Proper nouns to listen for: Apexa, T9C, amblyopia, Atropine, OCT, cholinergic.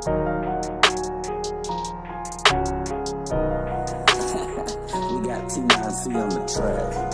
We got T9C on the track.